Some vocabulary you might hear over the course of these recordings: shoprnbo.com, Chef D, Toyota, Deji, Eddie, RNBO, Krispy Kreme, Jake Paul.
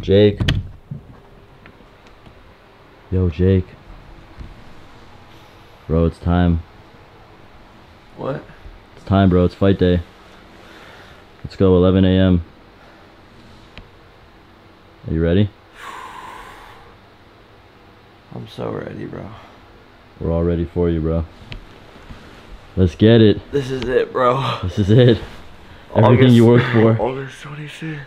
Jake. Yo, Jake. Bro, it's time. What? It's time, bro. It's fight day. Let's go, 11 a.m. Are you ready? I'm so ready, bro. We're all ready for you, bro. Let's get it. This is it, bro. This is it. Everything you worked for. August 26th.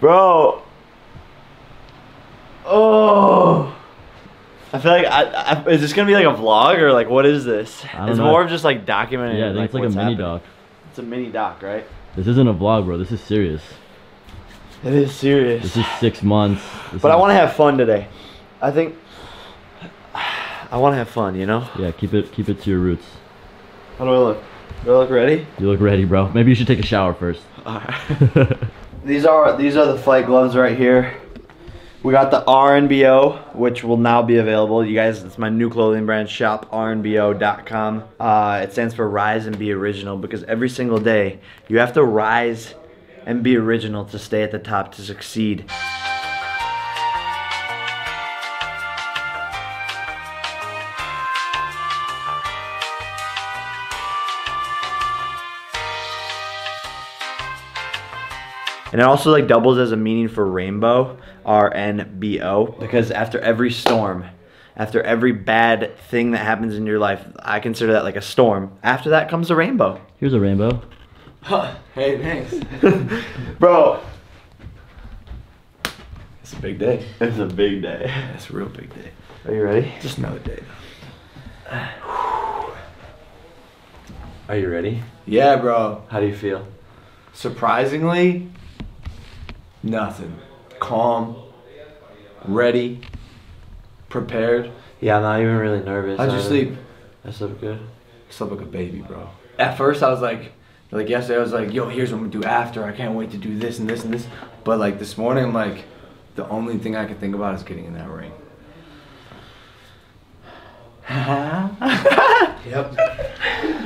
Bro. Oh. I feel like, is this going to be like a vlog or like what is this? It's know. More of just like documenting. Yeah, I think like it's like a mini doc. It's a mini doc, right? This isn't a vlog, bro. This is serious. It is serious. This is 6 months. But I want to have fun today. I think I want to have fun, you know? Yeah, keep it to your roots. How do I look? Do I look ready? You look ready, bro. Maybe you should take a shower first. All right. these are the fight gloves right here. We got the RNBO, which will now be available. You guys, it's my new clothing brand, shoprnbo.com. It stands for Rise and Be Original, because every single day you have to rise and be original to stay at the top, to succeed. And it also like doubles as a meaning for rainbow, RNBO, because after every storm, after every bad thing that happens in your life, I consider that like a storm. After that comes a rainbow. Here's a rainbow. Huh. Hey, thanks. Bro. It's a big day. It's a big day. It's a real big day. Are you ready? Just another day. Are you ready? Yeah, bro. How do you feel? Surprisingly, nothing. Calm, ready, prepared. Yeah, I'm not even really nervous. How'd you sleep? I slept good. I slept like a baby, bro. At first I was like yesterday I was like, yo, here's what I'm gonna do after. I can't wait to do this and this and this. But like this morning, I'm like, the only thing I can think about is getting in that ring. Yep.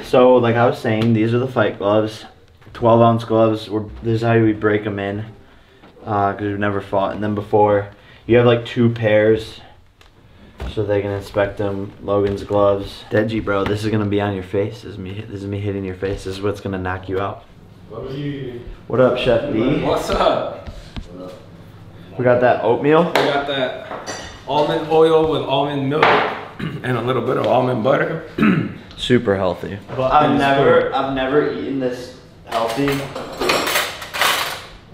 So like I was saying, these are the fight gloves. 12-ounce gloves. This is how we break them in, because we've never fought. And then before, you have like 2 pairs, so they can inspect them. Logan's gloves. Deji, bro, this is gonna be on your face. This is me hitting your face. This is what's gonna knock you out. What up, Chef D? What's up? We got that oatmeal. We got that almond oil with almond milk and a little bit of almond butter. Super healthy. But I've never eaten this healthy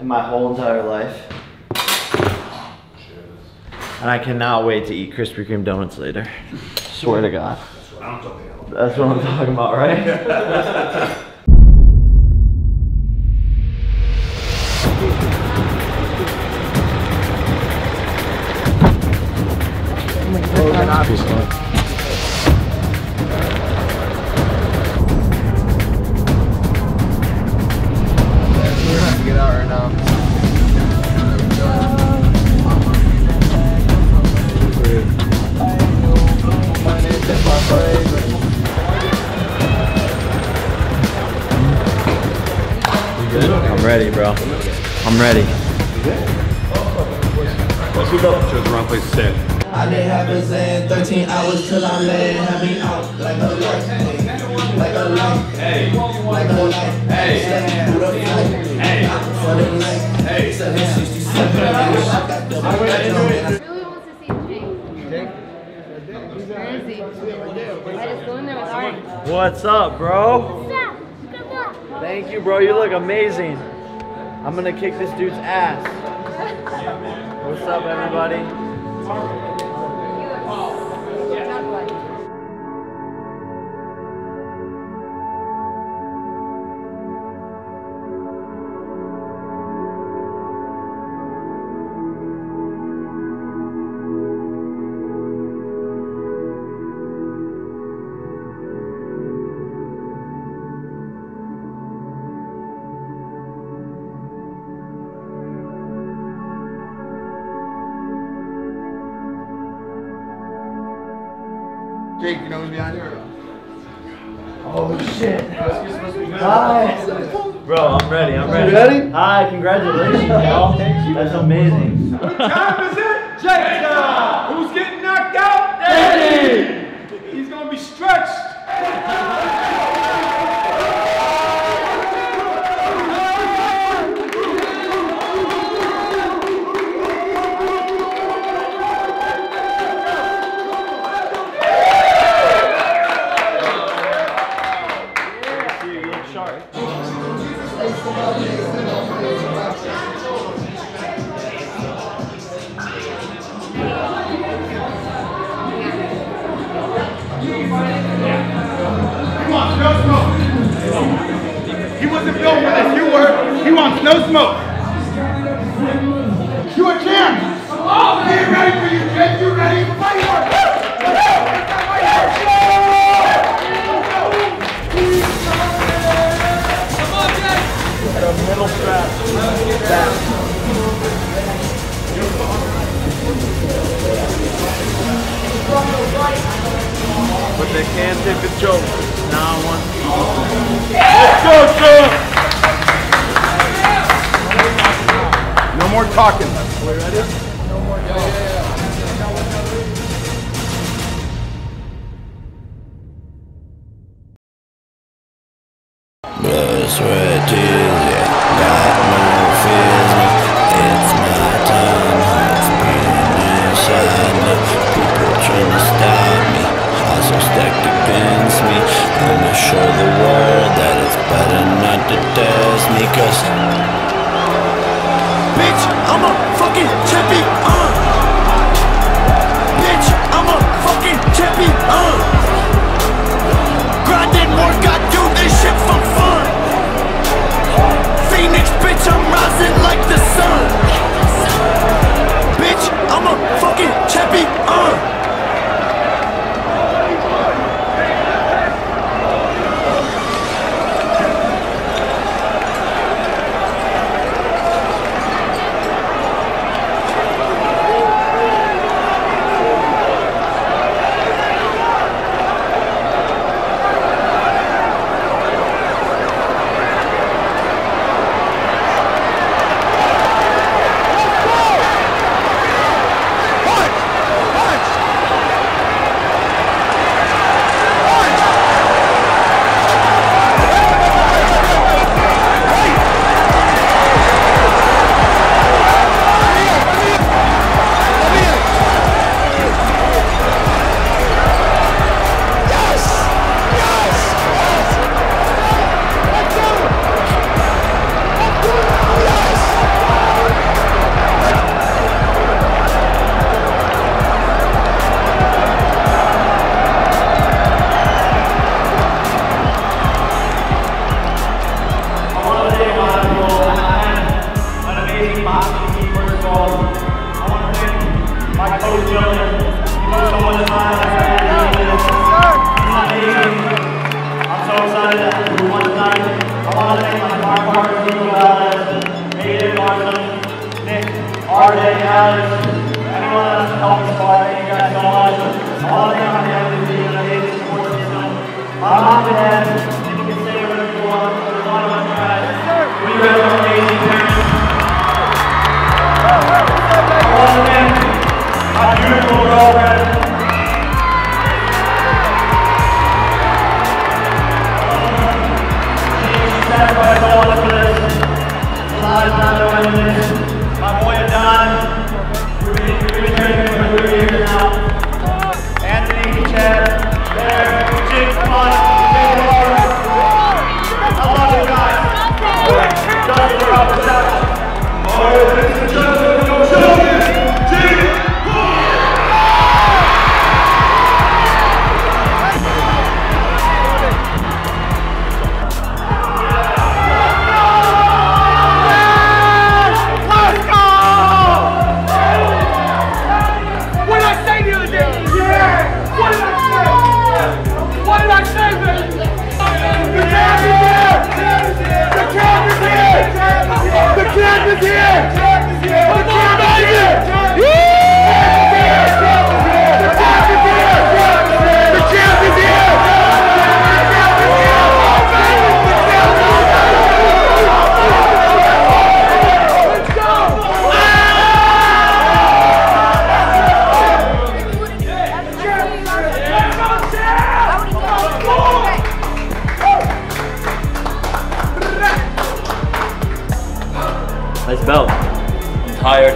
in my whole entire life. Cheers. And I cannot wait to eat Krispy Kreme donuts later. Swear to God. That's what I'm talking about. That's what I'm talking about, right? Oh, I'm ready, bro. I'm ready. Let's go. Chose the wrong place to stand. I didn't have a Zen, 13 hours till I land. Have me out like a light, like a light, hey, like a light, hey, hey, hey, 767. I really want to see Jake. Where is he? I just go in there with Ari. What's up, bro? Thank you, bro. You look amazing. I'm gonna kick this dude's ass. What's up, everybody? Jake, you know who's behind you? Oh shit! Hi! Bro, I'm ready. You ready? Hi, congratulations, y'all. Thank you. That's amazing. What time is it? Jake time. Who's getting knocked out? Eddie. He's gonna be stretched. He wants no smoke. You a champ. Oh, get ready for you, Jake. You ready for fireworks. Come on, Jake. Got a middle strap. But they can't tip a joke. Now I want to. Let's go, sir. More talking. We ready? No more talking. It's red Tuesday. Got no feeling. It's my time. It's been inside me. People trying to stop me. Also stacked against me. Gonna show the world that it's better not to test me. Cause bitch, I'm a fucking champion. Bitch, I'm a fucking champion. Grinding more, God, do this shit for fun. Phoenix, bitch, I'm rising like the sun. Bitch, I'm a fucking champion. Jake Paul! Nice belt. I'm tired.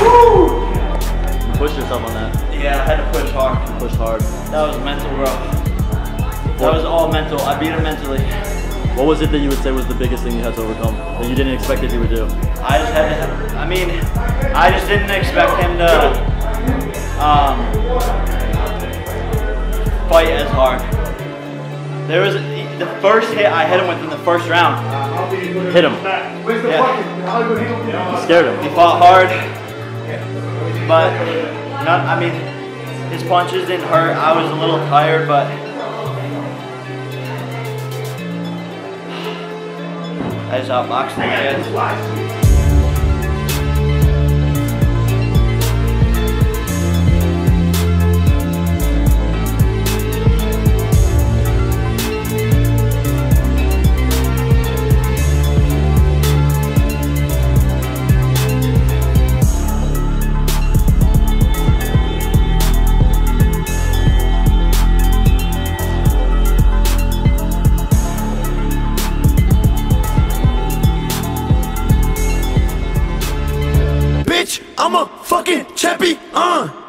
Woo! You pushed yourself on that. Yeah, I had to push hard. You pushed hard. That was mental, bro. That was all mental. I beat him mentally. What was it that you would say was the biggest thing you had to overcome that you didn't expect that you would do? I just had to, I just didn't expect him to fight as hard. There was the first hit I hit him with in the first round. Hit him. Yeah. It scared him. He fought hard, but not, his punches didn't hurt. I was a little tired, but I just outboxed him, I'm a fucking champion.